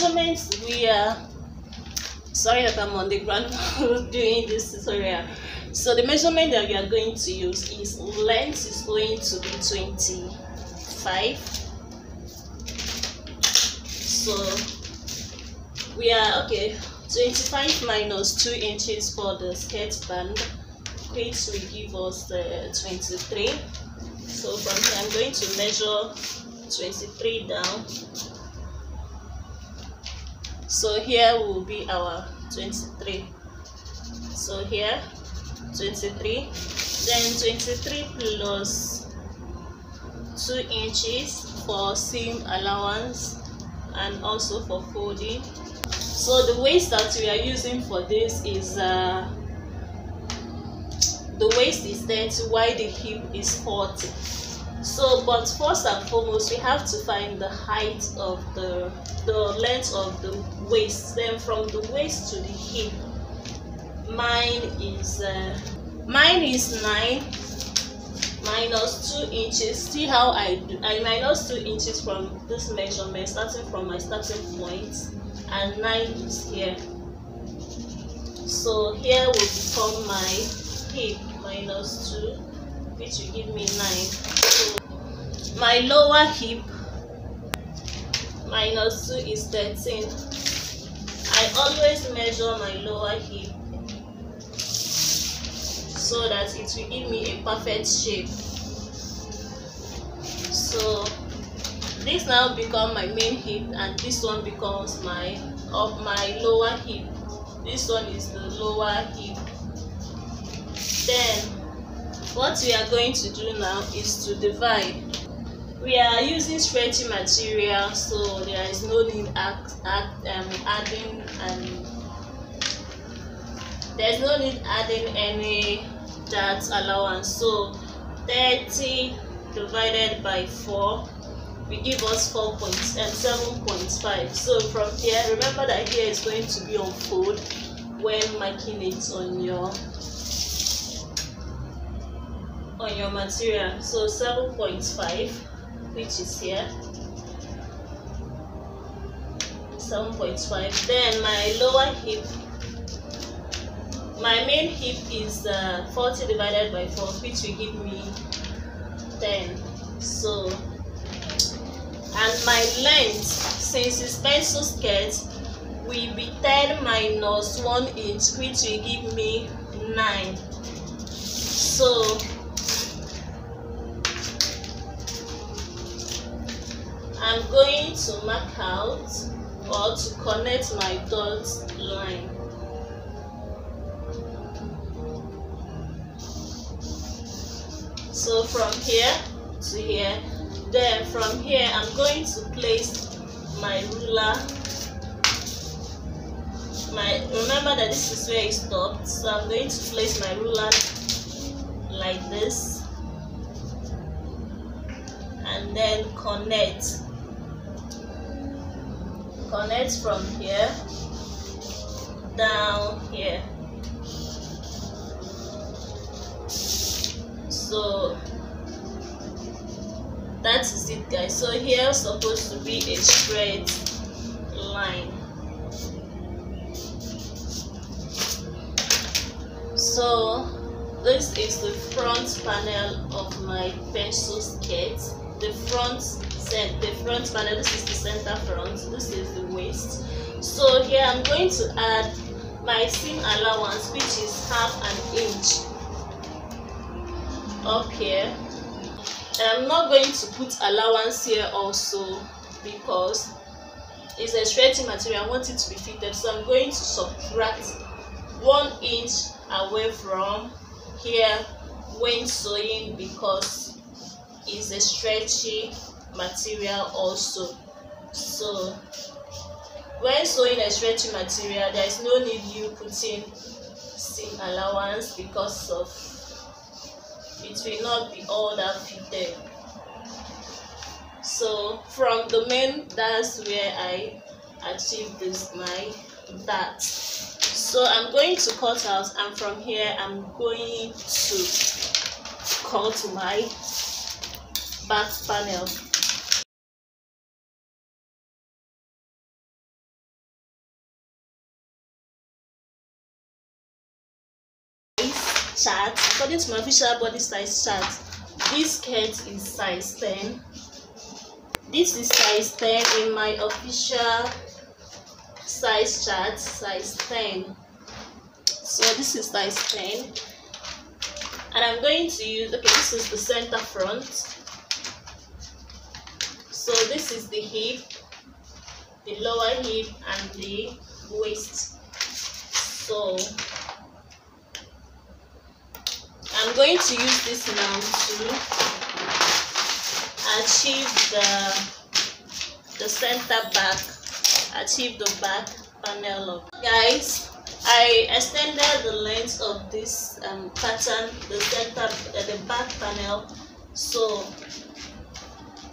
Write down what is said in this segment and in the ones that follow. measurements, we are sorry that I'm on the ground doing this tutorial. So the measurement that we are going to use is length is going to be 25. So we are okay. 25 minus 2 inches for the skirt band, which will give us the 23. So from here I'm going to measure 23 down. So here will be our 23. So here 23, then 23 plus 2 inches for seam allowance and also for folding. So the waist that we are using for this is the waist is 30 while the hip is 40. So but first and foremost we have to find the height of the length of the waist, then from the waist to the hip. Mine is 9 minus 2 inches. See how I minus 2 inches from this measurement, starting from my starting point, and 9 is here. So here will become my hip minus 2, which will give me 9. So my lower hip minus 2 is 13. I always measure my lower hip so that it will give me a perfect shape. So this now becomes my main hip, and this one becomes my lower hip. This one is the lower hip. Then what we are going to do now is to divide. We are using stretchy material, so there is no need adding and there's no need adding any that allowance. So 30 divided by 4 will give us 7.5. So from here, remember that here is going to be on fold when marking it on your material. So 7.5, which is here, 7.5. Then my lower hip, my main hip is 40 divided by 4, which will give me 10. So, and my length, since it's pencil skirt, will be 10 minus 1 inch, which will give me 9. So, I'm going to mark out or to connect my dot line. So from here to here, then from here I'm going to place my ruler. Remember that this is where it stopped, so I'm going to place my ruler like this and then connect from here down here. So that is it, guys. So here is supposed to be a straight line. So this is the front panel of my pencil skirt. The front panel. This is the center front. This is the waist. So here I'm going to add my seam allowance, which is half an inch up here, and I'm not going to put allowance here also because it's a stretchy material. I want it to be fitted, so I'm going to subtract 1 inch away from here when sewing because it's a stretchy material also. So when sewing a stretchy material, there's no need you putting seam allowance because of it will not be all that fitted. So from the main, that's where I achieved that. So I'm going to cut out, and from here I'm going to cut my back panel. this chart, according to my official body size chart, this skirt is size 10. This is size 10 in my official size chart, size 10. So this is size 10, and I'm going to use, okay, this is the center front, so this is the hip, the lower hip, and the waist. So I'm going to use this now to achieve the center back, achieve the back panel of it. Guys, I extended the length of this pattern, the back panel, so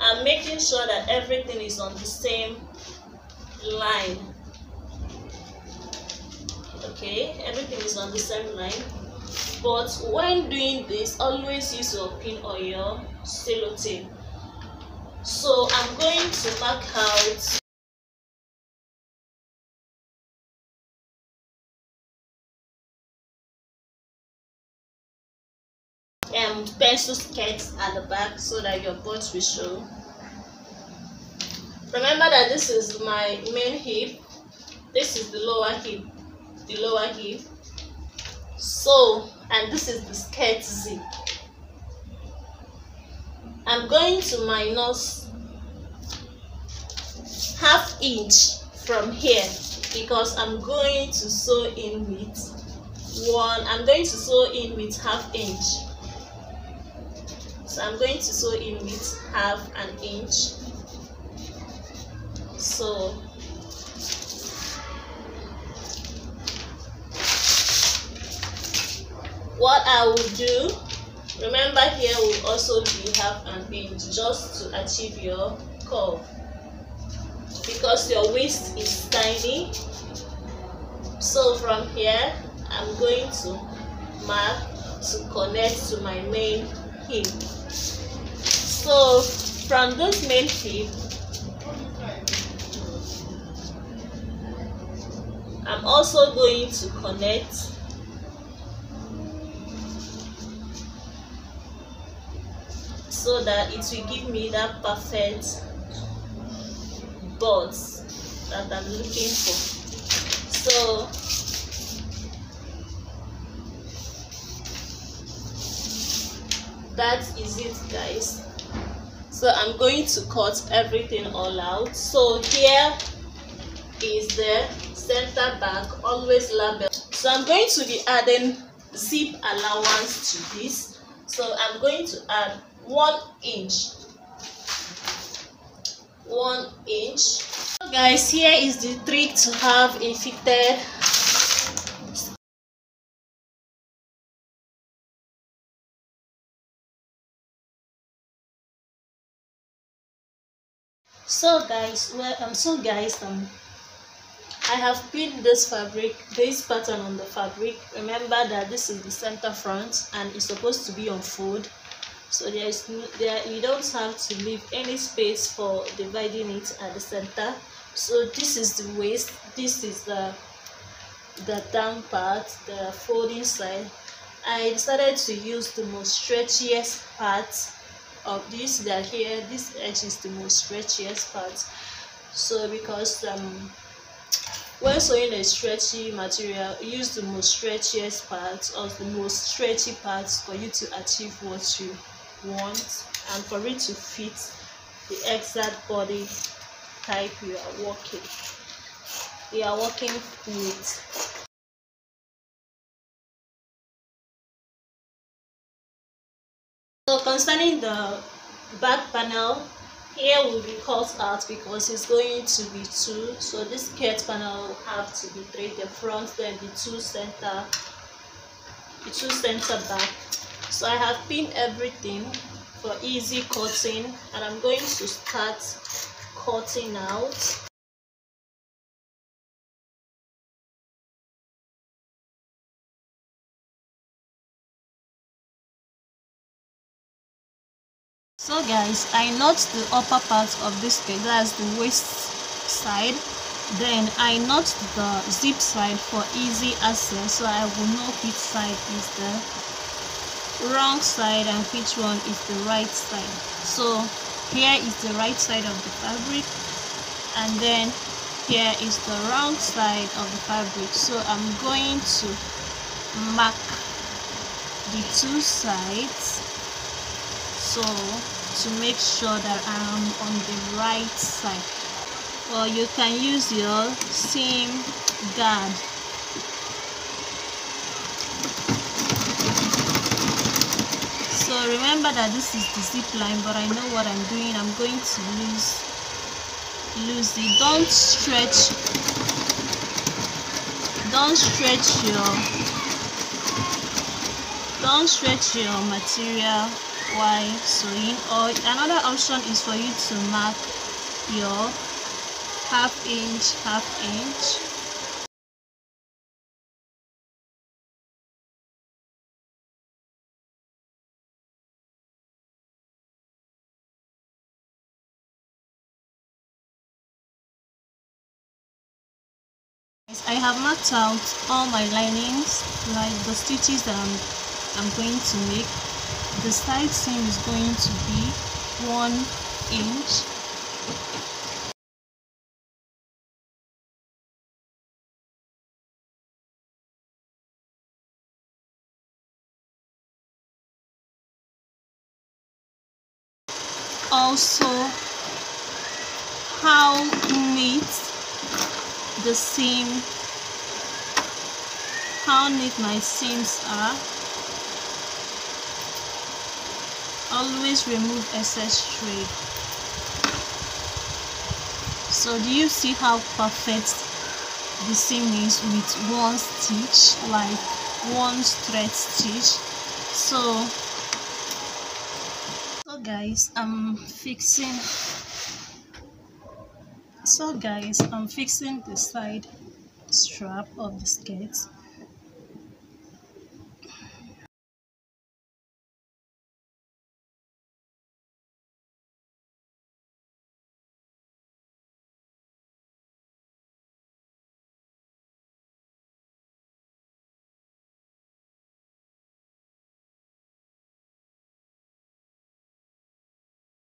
I'm making sure that everything is on the same line. Okay, everything is on the same line. But when doing this, always use your pin or your sellotape. So I'm going to mark out pencil skirts at the back so that your butt will show. Remember that this is my main hip, this is the lower hip, so, and this is the skirt zip. I'm going to minus ½ inch from here because I'm going to sew in with ½ inch. So I'm going to sew in with ½ inch. So what I will do, remember here will also be ½ inch just to achieve your curve, because your waist is tiny. So from here I'm going to mark to connect to my main hip. So from this main hip, I'm also going to connect so that it will give me that perfect butt that I'm looking for. So that is it, guys. So I'm going to cut everything all out. So here is the center back, always label. So I'm going to be adding zip allowance to this. So I'm going to add 1 inch. So guys, here is the trick to have a fitted So guys, I have pinned this pattern on the fabric. Remember that this is the center front and it's supposed to be on fold, so you don't have to leave any space for dividing it at the center. So this is the waist, this is the down part, the folding side. I decided to use the most stretchiest part of this, that here this edge is the most stretchiest part, so because when sewing a stretchy material, use the most stretchiest part or the most stretchy parts for you to achieve what you want and for it to fit the exact body type you are working with. So concerning the back panel, here will be cut out because it's going to be 2. So this skirt panel will have to be 3, the front, then the two center back. So I have pinned everything for easy cutting, and I'm going to start cutting out. So guys, I knot the upper part of this skirt, that's the waist side, Then I notched the zip side for easy access, so I will know which side is the wrong side and which one is the right side. So here is the right side of the fabric, and then here is the wrong side of the fabric. So I'm going to mark the two sides, so to make sure that I'm on the right side. Or you can use your seam guard. So remember that this is the zip line, but I know what I'm doing. I'm going to lose it. Don't stretch your material while sewing. Or another option is for you to mark your half inch. I have marked out all my linings, like the stitches that I'm going to make. The side seam is going to be 1 inch. Also, how neat the seam, how neat my seams are. Always remove excess thread. So do you see how perfect the seam is with one stitch, like one straight stitch? So guys, I'm fixing the side strap of the skirt.